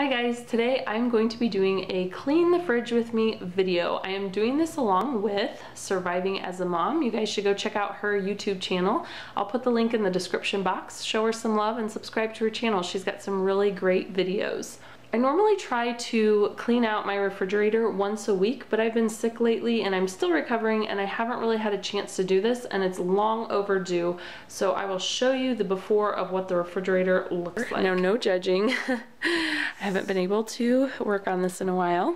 Hi guys, today I'm going to be doing a clean the fridge with me video. I am doing this along with Surviving as a Mom. You guys should go check out her YouTube channel. I'll put the link in the description box. Show her some love and subscribe to her channel. She's got some really great videos. I normally try to clean out my refrigerator once a week, but I've been sick lately and I'm still recovering and I haven't really had a chance to do this, and it's long overdue. So I will show you the before of what the refrigerator looks like. Now, no judging. I haven't been able to work on this in a while.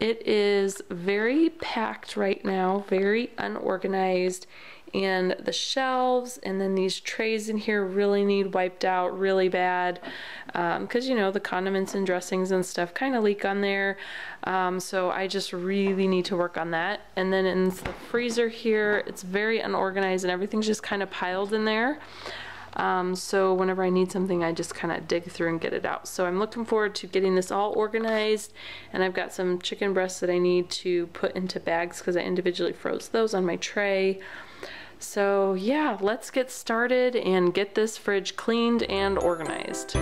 It is very packed right now, very unorganized, and the shelves and then these trays in here really need wiped out really bad because you know, the condiments and dressings and stuff kind of leak on there, so I just really need to work on that. And then in the freezer here, it's very unorganized and everything's just kind of piled in there, so whenever I need something I just kind of dig through and get it out. So I'm looking forward to getting this all organized, and I've got some chicken breasts that I need to put into bags because I individually froze those on my tray. So yeah, let's get started and get this fridge cleaned and organized.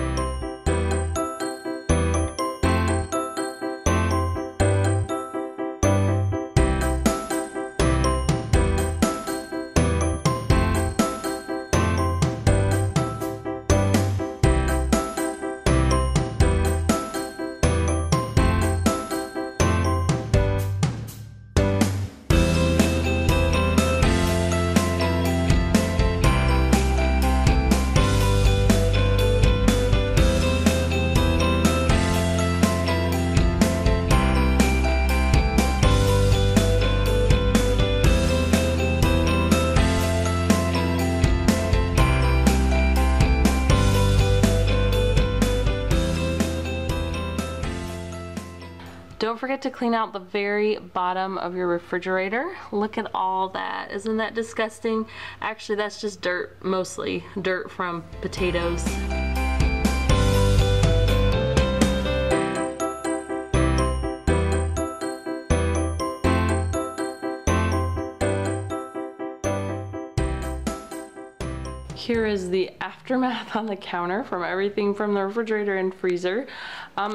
Don't forget to clean out the very bottom of your refrigerator. Look at all that. Isn't that disgusting? Actually, that's just dirt, mostly dirt from potatoes. Here is the aftermath on the counter from everything from the refrigerator and freezer.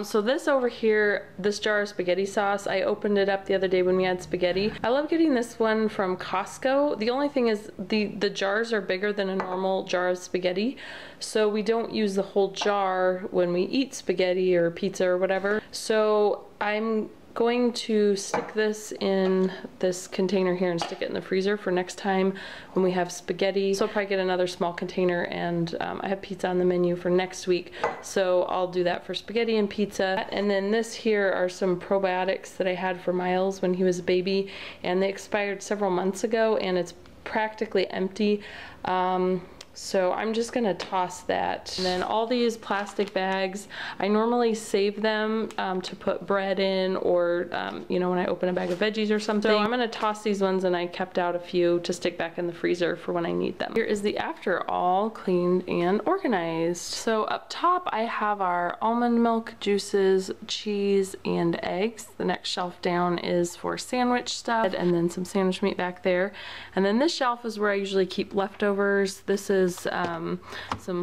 So this over here, this jar of spaghetti sauce, I opened it up the other day when we had spaghetti. I love getting this one from Costco. The only thing is the jars are bigger than a normal jar of spaghetti, so we don't use the whole jar when we eat spaghetti or pizza or whatever. So I'm going to stick this in this container here and stick it in the freezer for next time when we have spaghetti. So I'll probably get another small container, and I have pizza on the menu for next week, so I'll do that for spaghetti and pizza. And then this here are some probiotics that I had for Miles when he was a baby, and they expired several months ago and it's practically empty. So I'm just gonna toss that. And then all these plastic bags, I normally save them to put bread in, or you know, when I open a bag of veggies or something. So I'm gonna toss these ones, and I kept out a few to stick back in the freezer for when I need them. Here is the after, all cleaned and organized. So up top I have our almond milk, juices, cheese, and eggs. The next shelf down is for sandwich stuff, and then some sandwich meat back there. And then this shelf is where I usually keep leftovers. This is some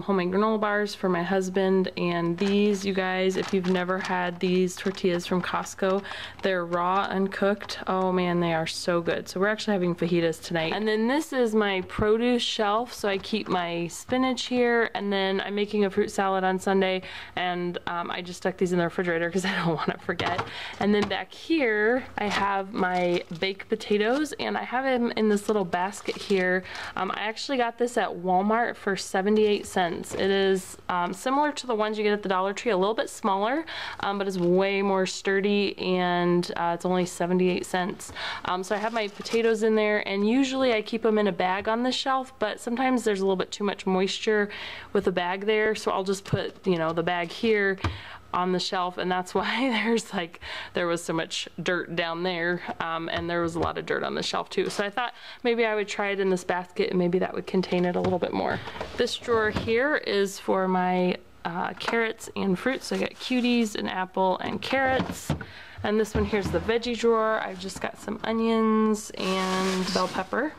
homemade granola bars for my husband, and these, you guys, if you've never had these tortillas from Costco, they're raw, uncooked. Oh man, they are so good. So we're actually having fajitas tonight. And then this is my produce shelf, so I keep my spinach here, and then I'm making a fruit salad on Sunday, and I just stuck these in the refrigerator because I don't want to forget. And then back here I have my baked potatoes, and I have them in this little basket here. I actually got this at Walmart for 78 cents. It is similar to the ones you get at the Dollar Tree, a little bit smaller, but it's way more sturdy, and it's only 78 cents. So I have my potatoes in there, and usually I keep them in a bag on the shelf, but sometimes there's a little bit too much moisture with a bag there, so I'll just put, you know, the bag here on the shelf, and that's why there's like, there was so much dirt down there, and there was a lot of dirt on the shelf too. So I thought maybe I would try it in this basket, and maybe that would contain it a little bit more. This drawer here is for my carrots and fruits. So I got cuties, an apple, and carrots. And this one here's the veggie drawer. I've just got some onions and bell pepper.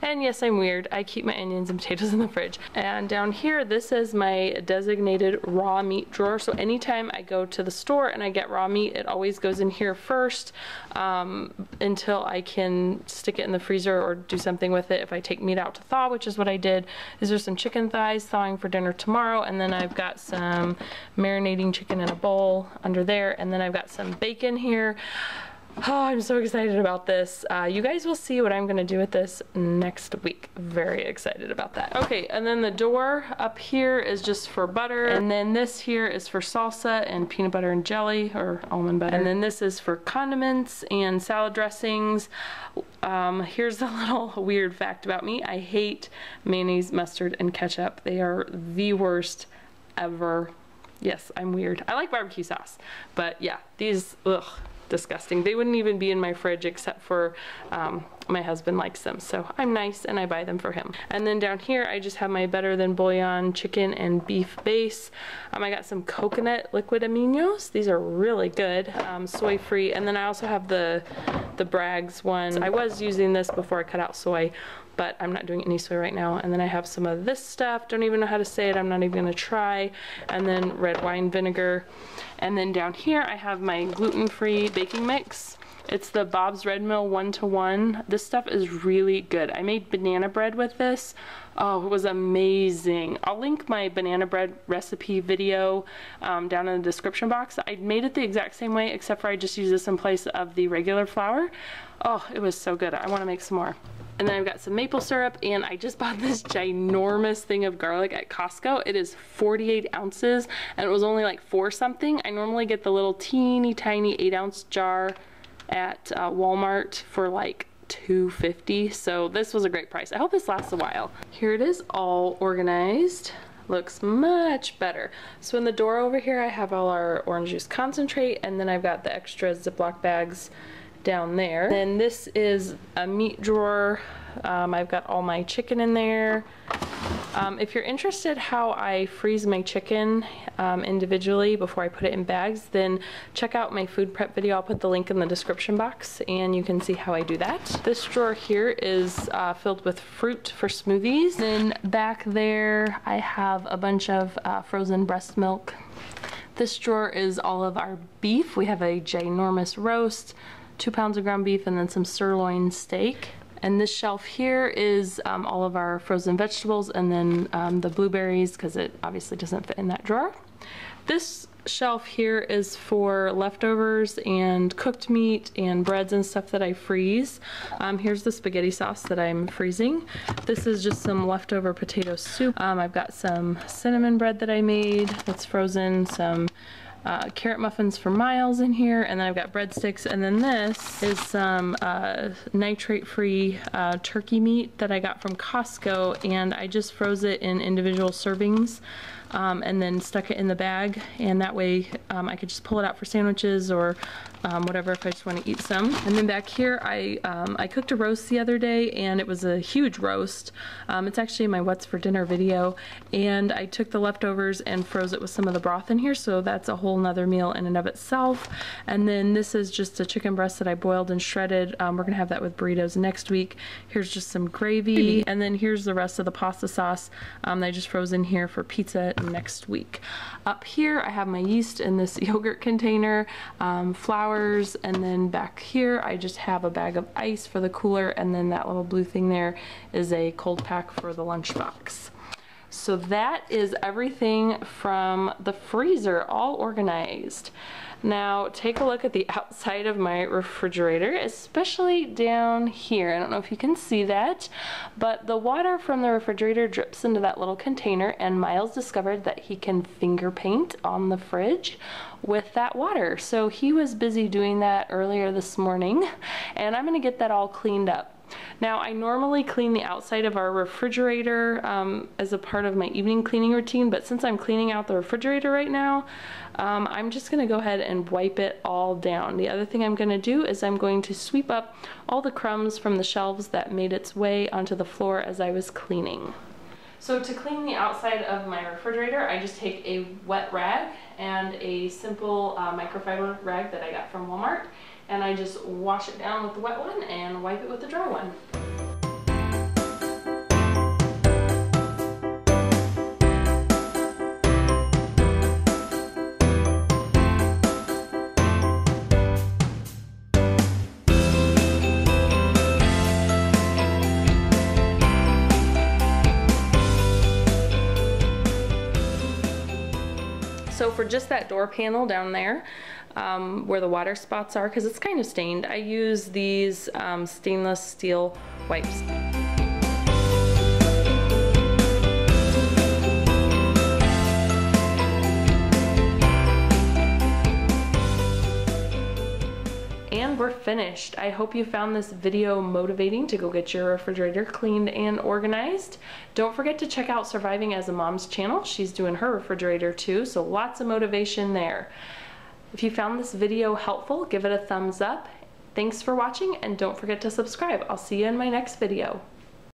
And yes, I'm weird. I keep my onions and potatoes in the fridge. And down here, this is my designated raw meat drawer. So anytime I go to the store and I get raw meat, it always goes in here first until I can stick it in the freezer or do something with it if I take meat out to thaw, which is what I did. These are some chicken thighs thawing for dinner tomorrow. And then I've got some marinating chicken in a bowl under there. And then I've got some bacon here. Oh, I'm so excited about this. You guys will see what I'm gonna do with this next week. Very excited about that. Okay, and then the door up here is just for butter, and then this here is for salsa and peanut butter and jelly, or almond butter. And then this is for condiments and salad dressings. Here's a little weird fact about me. I hate mayonnaise, mustard, and ketchup. They are the worst ever. Yes, I'm weird. I like barbecue sauce, but yeah, these, ugh. Disgusting. They wouldn't even be in my fridge except for my husband likes them, so I'm nice and I buy them for him. And then down here I just have my Better Than Bouillon chicken and beef base. I got some coconut liquid aminos. These are really good, soy free. And then I also have the Bragg's one. I was using this before I cut out soy, but I'm not doing any soy right now. And then I have some of this stuff. Don't even know how to say it. I'm not even going to try. And then red wine vinegar. And then down here I have my gluten-free baking mix. It's the Bob's Red Mill 1:1. This stuff is really good. I made banana bread with this. Oh, it was amazing. I'll link my banana bread recipe video down in the description box. I made it the exact same way except for I just used this in place of the regular flour. Oh, it was so good. I want to make some more. And then I've got some maple syrup, and I just bought this ginormous thing of garlic at Costco. It is 48 ounces, and it was only like $4 something. I normally get the little teeny tiny 8-ounce jar at Walmart for like $2.50, so this was a great price. I hope this lasts a while. Here it is, all organized. Looks much better. So in the door over here, I have all our orange juice concentrate, and then I've got the extra Ziploc bags down there. Then this is a meat drawer. I've got all my chicken in there. If you're interested how I freeze my chicken individually before I put it in bags, then check out my food prep video. I'll put the link in the description box and you can see how I do that. This drawer here is filled with fruit for smoothies. Then back there I have a bunch of frozen breast milk. This drawer is all of our beef. We have a ginormous roast, 2 pounds of ground beef, and then some sirloin steak. And this shelf here is all of our frozen vegetables, and then the blueberries, because it obviously doesn't fit in that drawer. This shelf here is for leftovers and cooked meat and breads and stuff that I freeze. Here's the spaghetti sauce that I'm freezing. This is just some leftover potato soup. I've got some cinnamon bread that I made that's frozen, some carrot muffins for Miles in here, and then I've got breadsticks, and then this is some nitrate-free turkey meat that I got from Costco, and I just froze it in individual servings and then stuck it in the bag, and that way I could just pull it out for sandwiches or whatever if I just want to eat some. And then back here I cooked a roast the other day, and it was a huge roast. It's actually in my What's for Dinner video, and I took the leftovers and froze it with some of the broth in here, so that's a whole nother meal in and of itself. And then this is just a chicken breast that I boiled and shredded. We're gonna have that with burritos next week. Here's just some gravy, and then here's the rest of the pasta sauce that I just froze in here for pizza next week. Up here I have my yeast in this yogurt container, flowers, and then back here I just have a bag of ice for the cooler, and then that little blue thing there is a cold pack for the lunchbox. So that is everything from the freezer, all organized. Now take a look at the outside of my refrigerator, especially down here. I don't know if you can see that, but the water from the refrigerator drips into that little container, and Miles discovered that he can finger paint on the fridge with that water. So he was busy doing that earlier this morning, and I'm gonna get that all cleaned up. Now, I normally clean the outside of our refrigerator as a part of my evening cleaning routine, but since I'm cleaning out the refrigerator right now, I'm just going to go ahead and wipe it all down. The other thing I'm going to do is I'm going to sweep up all the crumbs from the shelves that made its way onto the floor as I was cleaning. So to clean the outside of my refrigerator, I just take a wet rag and a simple microfiber rag that I got from Walmart, and I just wash it down with the wet one and wipe it with the dry one. So for just that door panel down there, where the water spots are, because it's kind of stained, I use these stainless steel wipes. And we're finished. I hope you found this video motivating to go get your refrigerator cleaned and organized. Don't forget to check out Surviving as a Mom's channel. She's doing her refrigerator too, so lots of motivation there. If you found this video helpful, give it a thumbs up. Thanks for watching, and don't forget to subscribe. I'll see you in my next video.